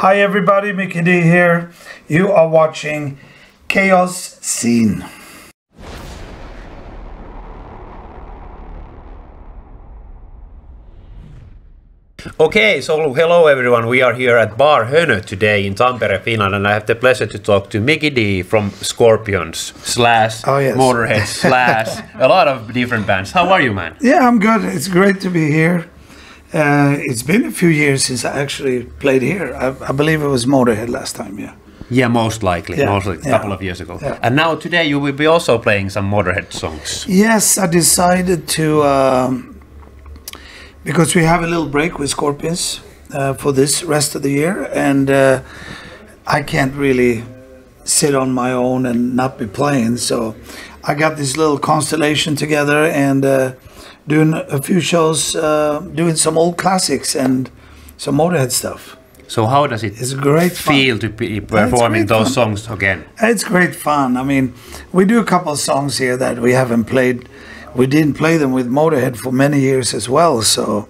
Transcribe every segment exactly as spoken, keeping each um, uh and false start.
Hi everybody, Mikkey Dee here. You are watching Chaos Scene. Okay, so hello everyone. We are here at Bar Hönö today in Tampere, Finland, and I have the pleasure to talk to Mikkey Dee from Scorpions, Slash, oh, yes. Motörhead, Slash, a lot of different bands. How are you, man? Yeah, I'm good. It's great to be here. Uh, it's been a few years since I actually played here. I, I believe it was Motörhead last time, yeah. Yeah, most likely, yeah, most likely, a couple yeah, of years ago. Yeah. And now today you will be also playing some Motörhead songs. Yes, I decided to, um, because we have a little break with Scorpions uh, for this rest of the year, and uh, I can't really sit on my own and not be playing, so I got this little constellation together and uh, doing a few shows, uh, doing some old classics and some Motörhead stuff. So how does it it's great feel fun. to be performing those fun. songs again? It's great fun. I mean, we do a couple of songs here that we haven't played. We didn't play them with Motörhead for many years as well, so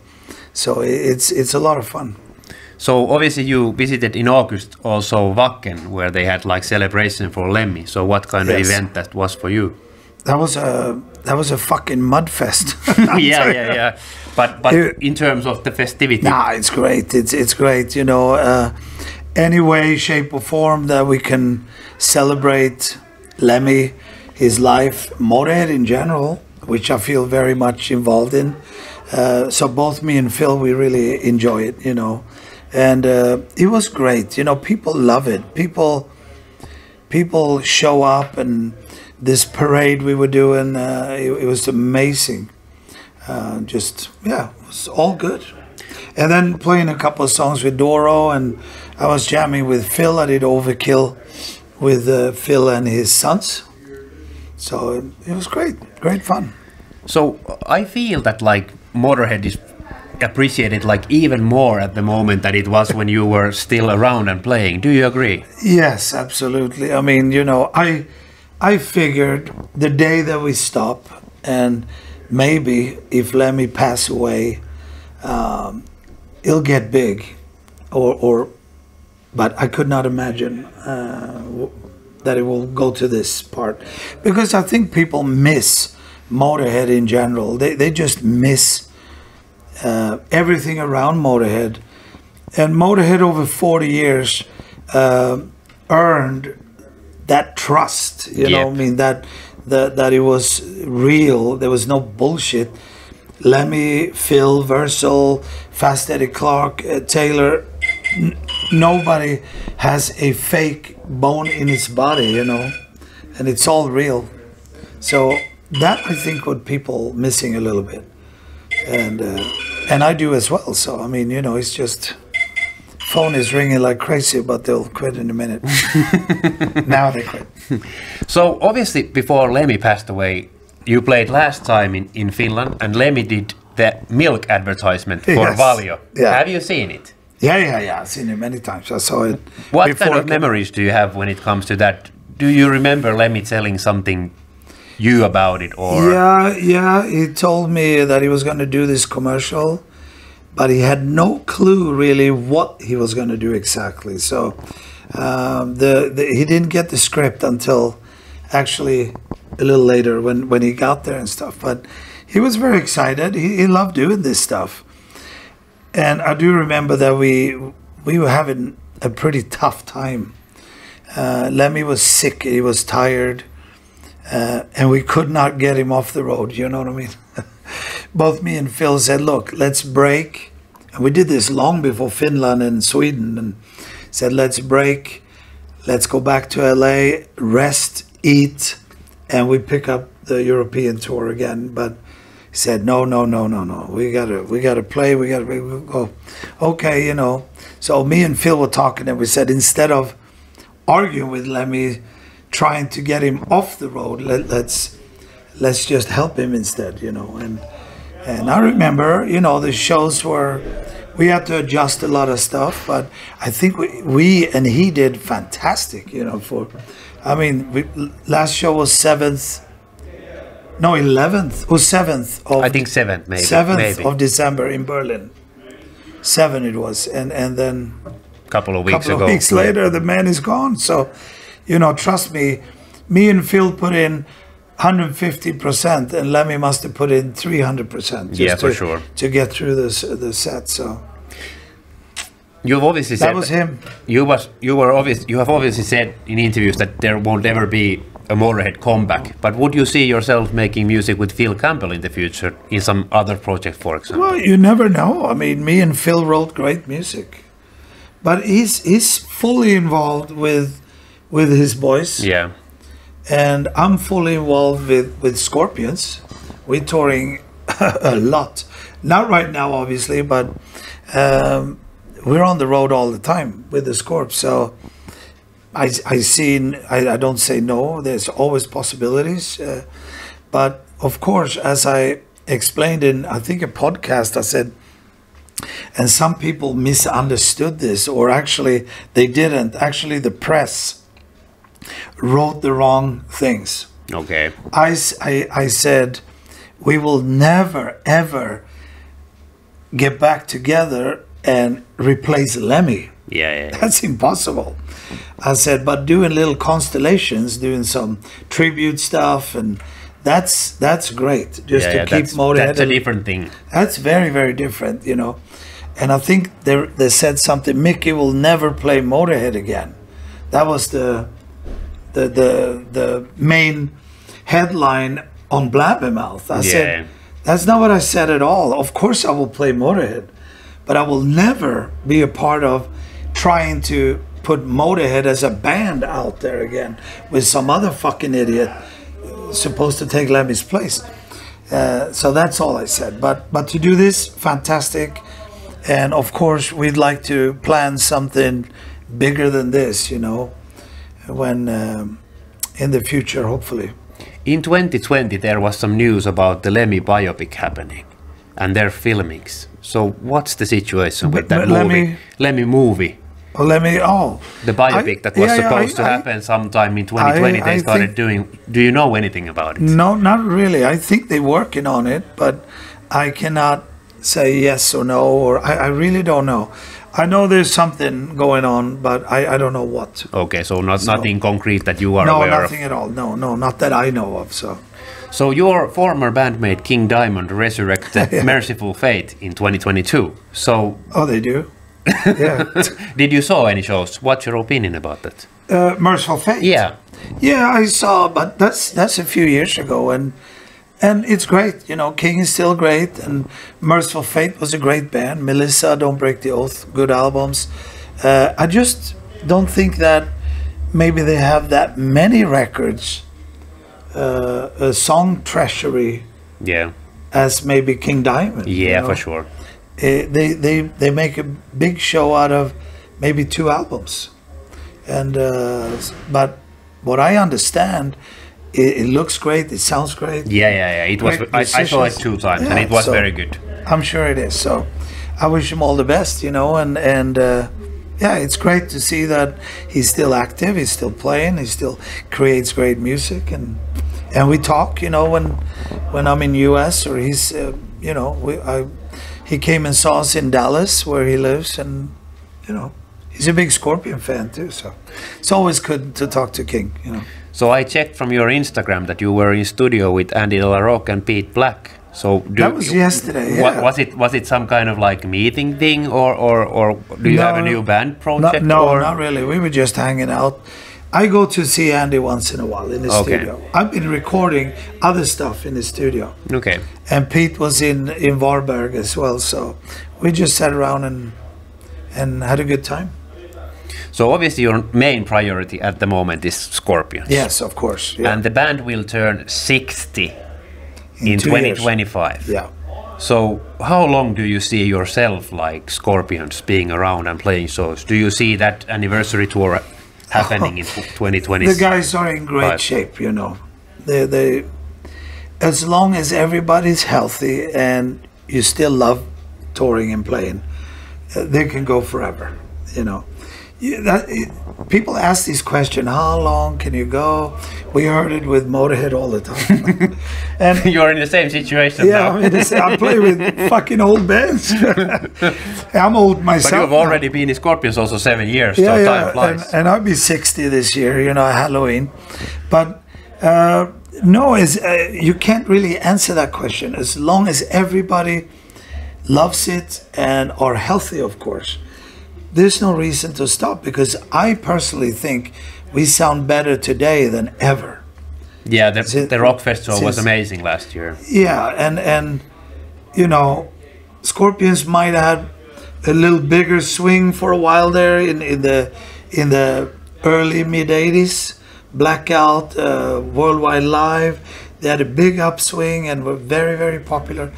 so it's it's a lot of fun. So obviously you visited in August also Wacken, where they had like celebration for Lemmy. So what kind yes. of event that was for you? That was a that was a fucking mud fest. yeah, yeah, yeah. But but it, in terms of the festivity, nah, it's great. It's it's great. You know, uh, any way, shape, or form that we can celebrate Lemmy, his life, Motörhead in general, which I feel very much involved in. Uh, so both me and Phil, we really enjoy it. You know, and uh, it was great. You know, people love it. People people show up and. This parade we were doing, uh, it, it was amazing. Uh, just, yeah, it was all good. And then playing a couple of songs with Doro, and I was jamming with Phil. I did Overkill with uh, Phil and his sons. So it, it was great, great fun. So I feel that like Motörhead is appreciated like even more at the moment than it was when you were still around and playing. Do you agree? Yes, absolutely. I mean, you know, I... I figured the day that we stop, and maybe if Lemmy pass away, um, it'll get big, or, or, but I could not imagine uh, w that it will go to this part, because I think people miss Motörhead in general. They they just miss uh, everything around Motörhead, and Motörhead over forty years uh, earned. That trust, you yep. know, I mean, that, that that it was real. There was no bullshit. Lemmy, Phil, Versal, Fast Eddie Clark, uh, Taylor. N nobody has a fake bone in its body, you know, and it's all real. So that I think what people missing a little bit, and uh, and I do as well. So I mean, you know, it's just. Phone is ringing like crazy, but they'll quit in a minute. Now they quit. So obviously, before Lemmy passed away, you played last time in, in Finland, and Lemmy did the milk advertisement for yes. Valio. Yeah. Have you seen it? Yeah, yeah, yeah. I've seen it many times. I saw it. What kind of memories do you have when it comes to that? Do you remember Lemmy telling something you about it? Or yeah, yeah. He told me that he was going to do this commercial. But he had no clue really what he was going to do exactly. So um, the, the he didn't get the script until actually a little later when, when he got there and stuff. But he was very excited. He, he loved doing this stuff. And I do remember that we, we were having a pretty tough time. Uh, Lemmy was sick. He was tired. Uh, and we could not get him off the road. You know what I mean? Both me and Phil said, look, let's break. And we did this long before Finland and Sweden, and said, let's break. Let's go back to L A, rest, eat, and we pick up the European tour again. But he said, no, no, no, no, no. We gotta, we gotta play. We gotta we go. Okay, you know. So me and Phil were talking, and we said, instead of arguing with Lemmy, trying to get him off the road, let, let's let's just help him instead, you know. And. And I remember, you know, the shows were, we had to adjust a lot of stuff, but I think we, we and he did fantastic, you know, for, I mean, we, last show was seventh, no, eleventh, or seventh of, I think seventh, maybe. seventh maybe. of December in Berlin. seven it was, and, and then couple of weeks couple ago. Of weeks later, the man is gone. So, you know, trust me, me and Phil put in one hundred fifty percent, and Lemmy must have put in three hundred percent. Just yeah, to, for sure. To get through this the set. So you've obviously said that was him. You was you were obvious. You have obviously said in interviews that there won't ever be a Motörhead comeback. But would you see yourself making music with Phil Campbell in the future in some other project, for example? Well, you never know. I mean, me and Phil wrote great music, but he's he's fully involved with with his boys. Yeah. And I'm fully involved with, with Scorpions. We're touring a lot. Not right now, obviously, but um, we're on the road all the time with the Scorps. So I, I, seen, I, I don't say no. There's always possibilities. Uh, but, of course, as I explained in, I think, a podcast, I said, and some people misunderstood this, or actually they didn't. Actually, the press wrote the wrong things. Okay. I, I, I said, we will never, ever get back together and replace Lemmy. Yeah, yeah, yeah. That's impossible. I said, but doing little constellations, doing some tribute stuff, and that's that's great. Just yeah, to yeah, keep that's, motivated. That's a different thing. That's very, very different, you know. And I think they, they said something, Mikkey will never play Motörhead again. That was the... The, the the main headline on Blabbermouth. I yeah. said, that's not what I said at all. Of course I will play Motörhead, but I will never be a part of trying to put Motörhead as a band out there again with some other fucking idiot supposed to take Lemmy's place. Uh, so that's all I said. But, but to do this, fantastic. And of course, we'd like to plan something bigger than this, you know. When um, in the future, hopefully. In twenty twenty, there was some news about the Lemmy biopic happening and their filmings. So what's the situation with but, that but movie? Lemmy, Lemmy movie. Lemmy, oh. The biopic I, that was yeah, supposed yeah, I, to happen I, sometime in twenty twenty. I, they I started think, doing... Do you know anything about it? No, not really. I think they're working on it, but I cannot say yes or no, or I, I really don't know. I know there's something going on, but I, I don't know what. Okay, so not so, nothing concrete that you are no, aware of? No, nothing at all. No, no, not that I know of. So so your former bandmate King Diamond resurrected yeah. Merciful Fate in twenty twenty-two. So oh, they do? Yeah. Did you saw any shows? What's your opinion about that? Uh, Merciful Fate? Yeah. Yeah, I saw, but that's that's a few years ago, and and it's great, you know. King is still great, and Merciful Fate was a great band. Melissa, Don't Break the Oath, good albums. Uh, I just don't think that maybe they have that many records, uh, a song treasury, yeah, as maybe King Diamond. Yeah, you know? For sure. Uh, they they they make a big show out of maybe two albums, and uh, but what I understand. It, it looks great. It sounds great. Yeah, yeah, yeah. It was. I, I saw it two times, yeah, and it was so, very good. I'm sure it is. So, I wish him all the best, you know. And and uh, yeah, it's great to see that he's still active. He's still playing. He still creates great music. And and we talk, you know, when when I'm in U S or he's, uh, you know, we I he came and saw us in Dallas where he lives, and you know, he's a big Scorpion fan too. So it's always good to talk to King, you know. So I checked from your Instagram that you were in studio with Andy LaRocque and Pete Black. So do that was you, yesterday. Yeah. Was it was it some kind of like meeting thing, or or or do you no, have a new band project? Not, no, or? Not really. We were just hanging out. I go to see Andy once in a while in the okay. studio. I've been recording other stuff in the studio. Okay. And Pete was in in Varberg as well. So we just sat around and and had a good time. So obviously your main priority at the moment is Scorpions. Yes, of course. Yeah. And the band will turn sixty in, in twenty twenty-five. Years. Yeah. So how long do you see yourself like Scorpions being around and playing shows? Do you see that anniversary tour happening in twenty twenty? The guys are in great but, shape, you know. They, they, as long as everybody's healthy and you still love touring and playing, they can go forever, you know. Yeah, that, it, people ask this question, how long can you go? We heard it with Motörhead all the time. And you're in the same situation. Yeah, now. I, mean, I play with fucking old bands. I'm old myself. But you've already now. been in Scorpions also seven years, yeah, so yeah, time flies. And, and I'll be sixty this year, you know, Halloween. But uh, no, it's, uh, you can't really answer that question. As long as everybody loves it and are healthy, of course. There's no reason to stop, because I personally think we sound better today than ever. Yeah, the, since, the rock festival since, was amazing last year. Yeah, and, and you know, Scorpions might have a little bigger swing for a while there in, in the in the early mid eighties. Blackout, uh, Worldwide Live, they had a big upswing and were very, very popular.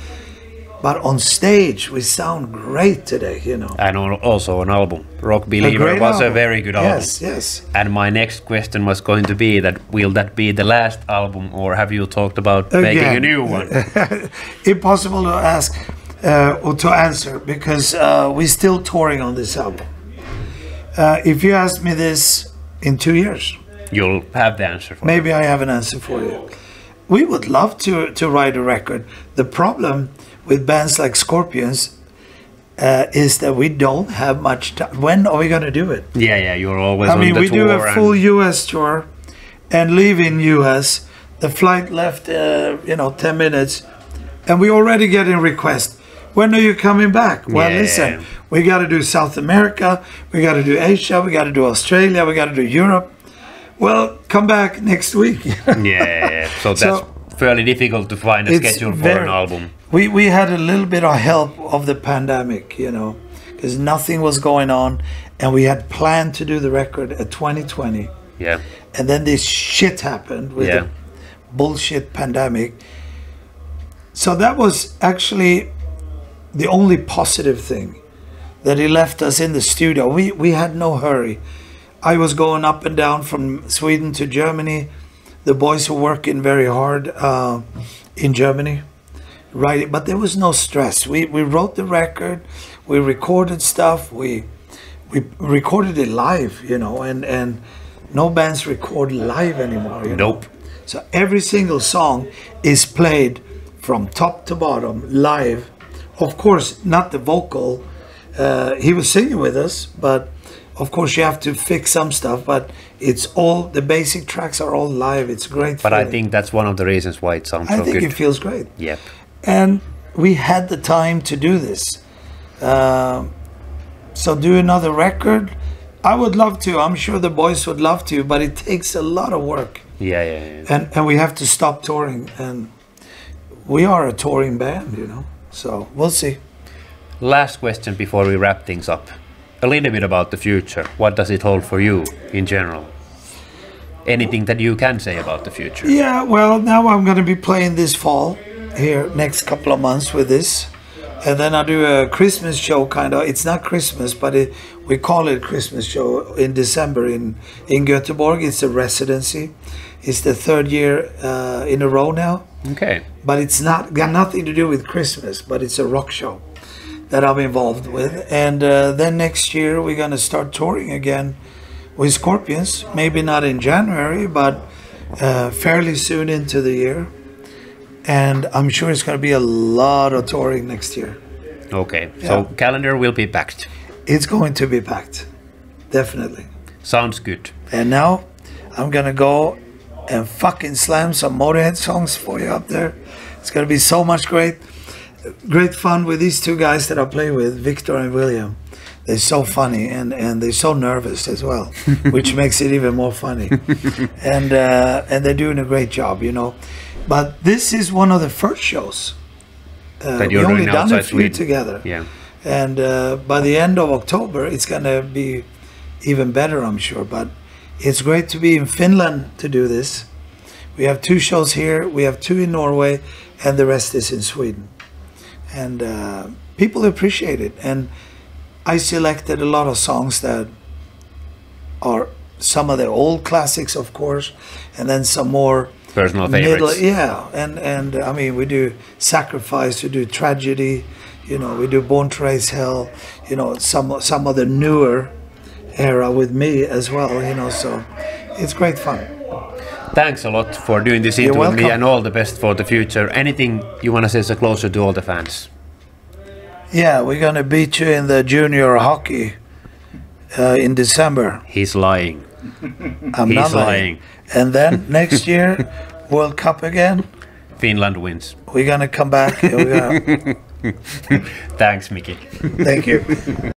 But on stage, we sound great today, you know. And also an album. Rock Believer was a very good album. Yes, yes. And my next question was going to be that, will that be the last album, or have you talked about making a new one? Impossible to ask, uh, or to answer, because uh, we're still touring on this album. Uh, if you ask me this in two years... You'll have the answer for it. Maybe I have an answer for you. We would love to, to write a record. The problem... with bands like Scorpions, uh, is that we don't have much time. When are we going to do it? Yeah, yeah, you're always I on mean, the we tour do a full U S tour and leave in U S. The flight left, uh, you know, ten minutes. And we already getting requests. When are you coming back? Well, yeah, listen, yeah, yeah. we got to do South America. We got to do Asia. We got to do Australia. We got to do Europe. Well, come back next week. yeah, yeah, yeah, so that's... So, fairly difficult to find a it's schedule for very, an album. We, we had a little bit of help of the pandemic, you know, because nothing was going on, and we had planned to do the record at twenty twenty. Yeah. And then this shit happened with yeah. the bullshit pandemic. So that was actually the only positive thing, that he left us in the studio. We, we had no hurry. I was going up and down from Sweden to Germany. The boys were working very hard uh, in Germany, right? But there was no stress. We we wrote the record, we recorded stuff, we we recorded it live, you know, and and no bands record live anymore. You nope. know? So every single song is played from top to bottom live. Of course, not the vocal. Uh, he was singing with us, but. Of course, you have to fix some stuff, but it's all, the basic tracks are all live. It's great. But feeling. I think that's one of the reasons why it sounds I so good. I think it feels great. Yep. And we had the time to do this. Uh, so do another record. I would love to. I'm sure the boys would love to, but it takes a lot of work. Yeah, yeah, yeah. And, and we have to stop touring. And we are a touring band, you know. So we'll see. Last question before we wrap things up. A little bit about the future. What does it hold for you in general? Anything that you can say about the future? Yeah, well, now I'm going to be playing this fall here next couple of months with this, and then I do a Christmas show kind of. It's not Christmas, but it, we call it Christmas show in December in in Göteborg. It's a residency. It's the third year uh, in a row now. Okay. But it's not got nothing to do with Christmas. But it's a rock show that I'm involved with, and uh, then next year we're gonna start touring again with Scorpions. Maybe not in January, but uh, fairly soon into the year, and I'm sure it's gonna be a lot of touring next year. Okay, yeah. So calendar will be packed. It's going to be packed, definitely. Sounds good. And now I'm gonna go and fucking slam some Motörhead songs for you up there. It's gonna be so much great. Great fun with these two guys that I play with, Victor and William. They're so funny, and, and they're so nervous as well, which makes it even more funny. And uh, and they're doing a great job, you know. But this is one of the first shows. Uh, that you're we only doing done a few Sweden. Together. Yeah. And uh, by the end of October, it's going to be even better, I'm sure. But it's great to be in Finland to do this. We have two shows here. We have two in Norway, and the rest is in Sweden. And uh, people appreciate it, and I selected a lot of songs that are some of the old classics, of course, and then some more personal middle, favorites. Yeah, and and I mean, we do Sacrifice, we do Tragedy, you know, we do Born to Raise Hell, you know, some some of the newer, era with me as well, you know, so it's great fun. Thanks a lot for doing this interview with me, and all the best for the future. Anything you want to say so closer to all the fans? Yeah, we're going to beat you in the junior hockey uh, in December. He's lying. I'm He's not lying. lying. And then next year, World Cup again. Finland wins. We're going to come back. Here we are. Thanks, Mikkey. Thank you.